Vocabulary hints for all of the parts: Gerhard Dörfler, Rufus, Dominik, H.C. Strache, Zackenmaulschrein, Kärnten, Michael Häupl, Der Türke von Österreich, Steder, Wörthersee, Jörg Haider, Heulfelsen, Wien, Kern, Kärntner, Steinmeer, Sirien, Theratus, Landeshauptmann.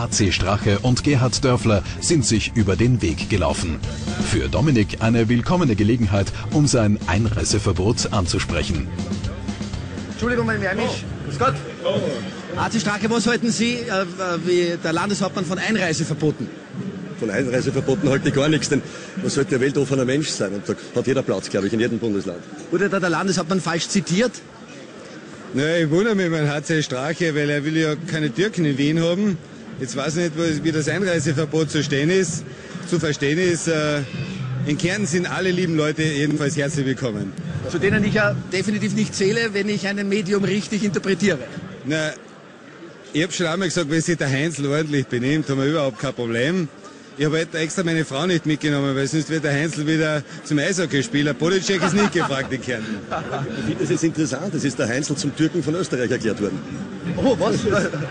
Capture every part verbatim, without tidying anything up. H C Strache und Gerhard Dörfler sind sich über den Weg gelaufen. Für Dominik eine willkommene Gelegenheit, um sein Einreiseverbot anzusprechen. Entschuldigung, mein Wärmisch. Grüß Gott. H C Strache, was halten Sie, äh, wie der Landeshauptmann, von Einreiseverboten? Von Einreiseverboten halte ich gar nichts, denn man sollte ein weltoffener Mensch sein. Und da hat jeder Platz, glaube ich, in jedem Bundesland. Wurde da der Landeshauptmann falsch zitiert? Naja, ich wundere mich über H C Strache, weil er will ja keine Türken in Wien haben. Jetzt weiß ich nicht, wie das Einreiseverbot zu stehen ist. Zu verstehen ist, äh, in Kärnten sind alle lieben Leute jedenfalls herzlich willkommen. Zu denen ich ja definitiv nicht zähle, wenn ich ein Medium richtig interpretiere. Na, ich habe schon einmal gesagt, wenn sich der Heinzl ordentlich benimmt, haben wir überhaupt kein Problem. Ich habe halt extra meine Frau nicht mitgenommen, weil sonst wird der Heinzl wieder zum Eishockeyspieler. Podicek ist nicht gefragt in Kärnten. Ich finde, das ist interessant. Das ist der Heinzl zum Türken von Österreich erklärt worden. Oh, was?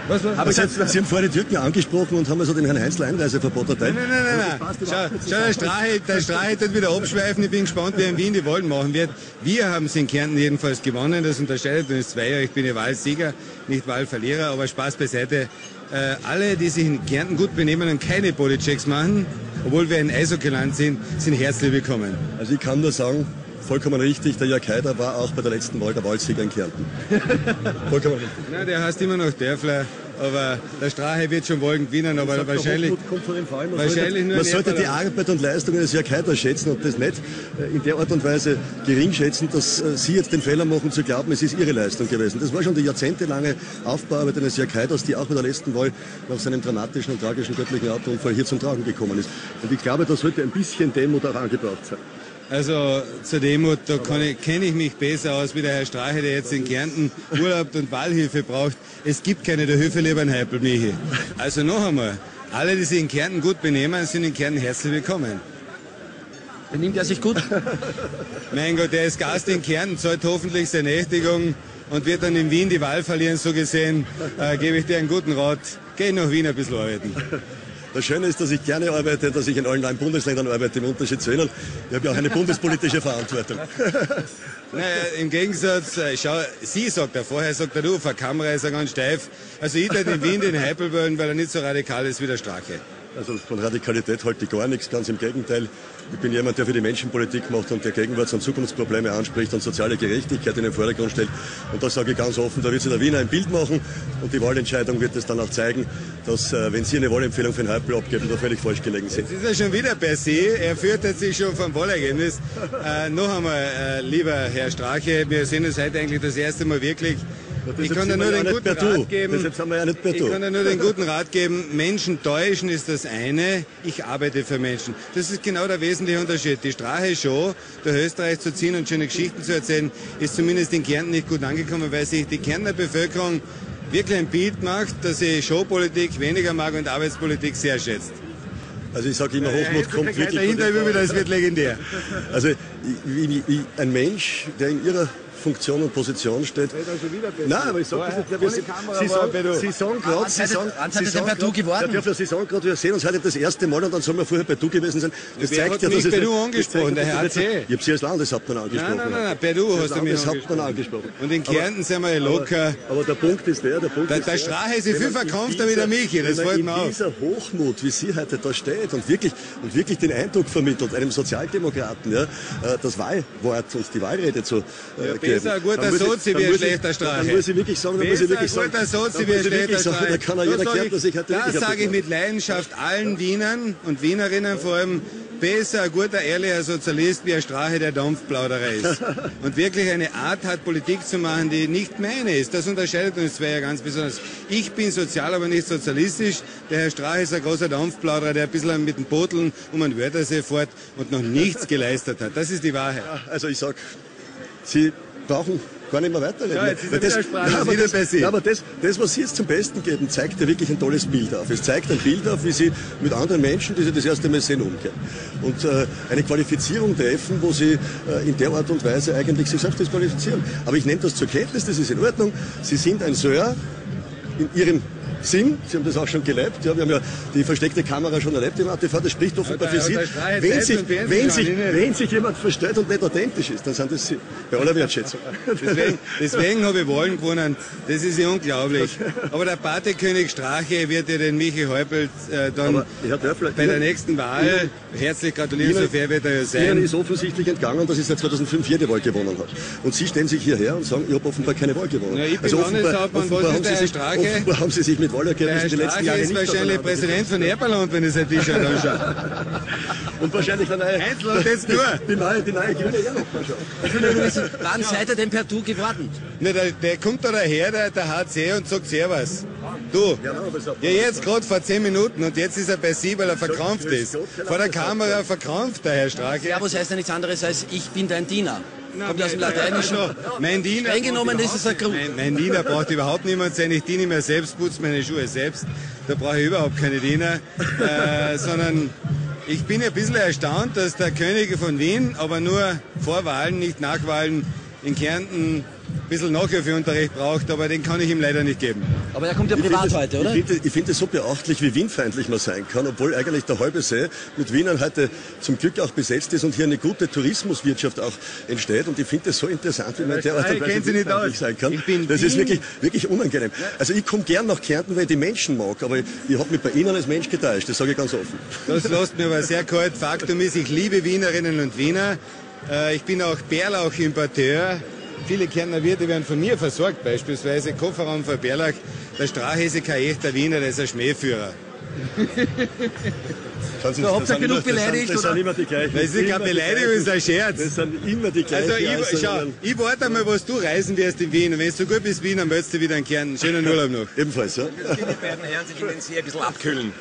was, was? Aber Sie, Sie haben vorher die Türken angesprochen und haben also den Herrn Heinzl Einreiseverbot erteilt. Nein, nein, nein. nein. Schau, schau, der Strache, der Strache tut wieder abschweifen. Ich bin gespannt, wer in Wien die Wahlen machen wird. Wir haben es in Kärnten jedenfalls gewonnen. Das unterscheidet uns zwei Jahre. Ich bin ja Wahlsieger, nicht Wahlverlierer. Aber Spaß beiseite. Äh, alle, die sich in Kärnten gut benehmen und keine Bodychecks machen, obwohl wir ein Eishockeyland sind, sind herzlich willkommen. Also ich kann nur sagen, vollkommen richtig, der Jörg Haider war auch bei der letzten Wahl der Wahlsieger in Kärnten. Vollkommen richtig. Na, der heißt immer noch Dörfler, aber der Strache wird schon wohl gewinnen, aber wahrscheinlich, Fallen, man wahrscheinlich sollte, nur man sollte die Arbeit und Leistung eines Jörg Haider schätzen und das nicht in der Art und Weise gering schätzen, dass Sie jetzt den Fehler machen zu glauben, es ist Ihre Leistung gewesen. Das war schon die jahrzehntelange Aufbauarbeit eines Jörg Haiders, die auch bei der letzten Wahl nach seinem dramatischen und tragischen göttlichen Autounfall hier zum Tragen gekommen ist. Und ich glaube, da sollte ein bisschen Demut auch angebracht sein. Also zur Demut, da kenne ich mich besser aus wie der Herr Strache, der jetzt in Kärnten Urlaub und Wahlhilfe braucht. Es gibt keine der Hilfe, lieber ein Häupl, Michi. Also noch einmal, alle, die sich in Kärnten gut benehmen, sind in Kärnten herzlich willkommen. Benimmt er sich gut? Mein Gott, der ist Gast in Kärnten, zahlt hoffentlich seine Nächtigung und wird dann in Wien die Wahl verlieren, so gesehen. Äh, gebe ich dir einen guten Rat, geh nach Wien ein bisschen arbeiten. Das Schöne ist, dass ich gerne arbeite, dass ich in allen neuen Bundesländern arbeite, im Unterschied zu Ihnen. Ich habe ja auch eine bundespolitische Verantwortung. Naja, im Gegensatz, äh, schau, Sie sagt er vorher, sagt er, du, vor Kamera ist er ganz steif. Also ich würde in Wien den Häupl wollen, weil er nicht so radikal ist wie der Strache. Also von Radikalität halte ich gar nichts, ganz im Gegenteil. Ich bin jemand, der für die Menschen Politik macht und der Gegenwarts- und Zukunftsprobleme anspricht und soziale Gerechtigkeit in den Vordergrund stellt. Und da sage ich ganz offen, da wird sich der Wiener ein Bild machen und die Wahlentscheidung wird es dann auch zeigen, dass, wenn Sie eine Wahlempfehlung für den Häupl abgeben, da völlig falsch gelegen sind. Jetzt ist er schon wieder per se, er führt sich schon vom Wahlergebnis. Äh, noch einmal, äh, lieber Herr Strache, wir sehen uns heute eigentlich das erste Mal wirklich. Ich kann dir nur den guten Rat geben. Ich kann dir nur den guten Rat geben. Menschen täuschen ist das eine. Ich arbeite für Menschen. Das ist genau der wesentliche Unterschied. Die Strache Show, durch Österreich zu ziehen und schöne Geschichten zu erzählen, ist zumindest in Kärnten nicht gut angekommen, weil sich die Kärntner Bevölkerung wirklich ein Bild macht, dass sie Showpolitik weniger mag und Arbeitspolitik sehr schätzt. Also ich sage immer, Hochmut kommt wirklich. Das wird legendär. Also ein Mensch, der in ihrer Funktion und Position steht. Nein, aber ich sage das nicht. Wir, Sie, Sie sagen, Sie sagen gerade, Sie sagen, Sie sagen gerade, Sie sagen gerade, wir sehen uns heute das erste Mal und dann sollen wir vorher bei Du gewesen sein. Das zeigt ja, dass es Peru angesprochen, der Herr H C. Ich habe Sie als Landeshauptmann angesprochen. Nein, nein, nein, Peru hast du mich angesprochen. Und in Kärnten sind wir locker. Aber der Punkt ist der, der Punkt ist der. Der Strache ist viel verkrampfter wie der Michi, das wollte man auch. Dieser Hochmut, wie Sie heute da steht und wirklich und wirklich den Eindruck vermittelt, einem Sozialdemokraten, ja, das Wahlwort und die Wahlrede zu besser ein guter Sozi wie ein schlechter Strache. Dann muss ich wirklich sagen, dann muss ich wirklich sagen, dann kann er jeder glauben, dass ich hatte. Das sage ich mit Leidenschaft allen Wienern und Wienerinnen vor allem. Besser ein guter, ehrlicher Sozialist wie ein Strache, der Dampfplauderer ist. Und wirklich eine Art hat, Politik zu machen, die nicht meine ist. Das unterscheidet uns zwei ja ganz besonders. Ich bin sozial, aber nicht sozialistisch. Der Herr Strache ist ein großer Dampfplauderer, der ein bisschen mit den Boteln um einen Wörthersee fährt und noch nichts geleistet hat. Das ist die Wahrheit. Also ich sag, Sie brauchen gar nicht mehr weiterreden. Ja, jetzt ist das, das, Sprache, ja, aber, das, das, ja, aber das, das, was Sie jetzt zum Besten geben, zeigt ja wirklich ein tolles Bild auf. Es zeigt ein Bild auf, wie Sie mit anderen Menschen, die Sie das erste Mal sehen, umgehen. Und äh, eine Qualifizierung treffen, wo Sie äh, in der Art und Weise eigentlich sich selbst disqualifizieren. Aber ich nehme das zur Kenntnis, das ist in Ordnung. Sie sind ein Sir in Ihrem Sinn. Sie haben das auch schon gelebt. Ja, wir haben ja die versteckte Kamera schon erlebt im A T V. Das spricht offenbar für Sie. Wenn sich, wenn, sich, wenn sich jemand verstellt und nicht authentisch ist, dann sind das Sie. Bei aller Wertschätzung. Deswegen, deswegen habe ich Wahlen gewonnen. Das ist ja unglaublich. Aber der Partykönig Strache wird ja den Michael Häupl äh, dann Aber, Dörfler, bei Ihnen, der nächsten Wahl Ihnen, herzlich gratulieren, Ihnen, so fair wird er ja sein. Ihnen ist offensichtlich entgangen, dass ich seit zweitausendfünf jede Wahl gewonnen habe. Und Sie stellen sich hierher und sagen, ich habe offenbar keine Wahl gewonnen. Ja, ich bin also offenbar, offenbar, was haben Sie sich, offenbar haben Sie sich mit Wahlergebnissen in den letzten Jahren nicht wahrscheinlich Präsident von Erberland, wenn ich sein T-Shirt anschaue. Und wahrscheinlich der neue... Eins läuft jetzt nur. Die neue, die neue Gewinne ja noch mal schauen. Wann seid ihr denn per Du geworden? Na, der, der kommt da daher, der, der H C, und sagt Servus. Du, ja jetzt gerade vor zehn Minuten und jetzt ist er bei Sie, weil er verkrampft ist. Vor der Kamera verkrampft der Herr Strache. Servus heißt ja nichts anderes als ich bin dein Diener. Kommt aus dem Lateinischen. Mein Diener, genommen ist es ein Grund. Mein, mein Diener braucht überhaupt niemand sein. Ich diene mir selbst, putze meine Schuhe selbst. Da brauche ich überhaupt keine Diener. Äh, sondern ich bin ein bisschen erstaunt, dass der König von Wien, aber nur vor Wahlen, nicht nach Wahlen, in Kärnten ein bisschen Nachhilfeunterricht braucht, aber den kann ich ihm leider nicht geben. Aber er kommt ja privat heute, oder? Ich finde es so beachtlich, wie wienfeindlich man sein kann, obwohl eigentlich der halbe See mit Wienern heute zum Glück auch besetzt ist und hier eine gute Tourismuswirtschaft auch entsteht. Und ich finde es so interessant, wie man in der Art und Weise wienfeindlich sein kann. Ich bin das Wien. Ist wirklich, wirklich unangenehm. Also ich komme gern nach Kärnten, weil ich die Menschen mag, aber ich, ich habe mich bei Ihnen als Mensch getäuscht, das sage ich ganz offen. Das lässt mir aber sehr kalt. Faktum ist, ich liebe Wienerinnen und Wiener. Ich bin auch Bärlauch-Importeur. Viele Kärntner Wirte werden von mir versorgt, beispielsweise Kofferraum für Bärlauch. Der Strache ist ja kein echter Wiener, der ist ein Schmähführer. Da habt ihr genug beleidigt, das sind, das oder? Das sind immer die gleichen. Das ist keine Beleidigung, das ist ein Scherz. Das sind immer die gleichen. Also ich, schau, ich warte einmal, was du reisen wirst in Wien. Und wenn du so gut bist Wien, dann meldest du wieder in Kärnten. Schönen Urlaub noch. Ebenfalls, ja. Ich will die beiden Herren sich in den See ein bisschen abkühlen.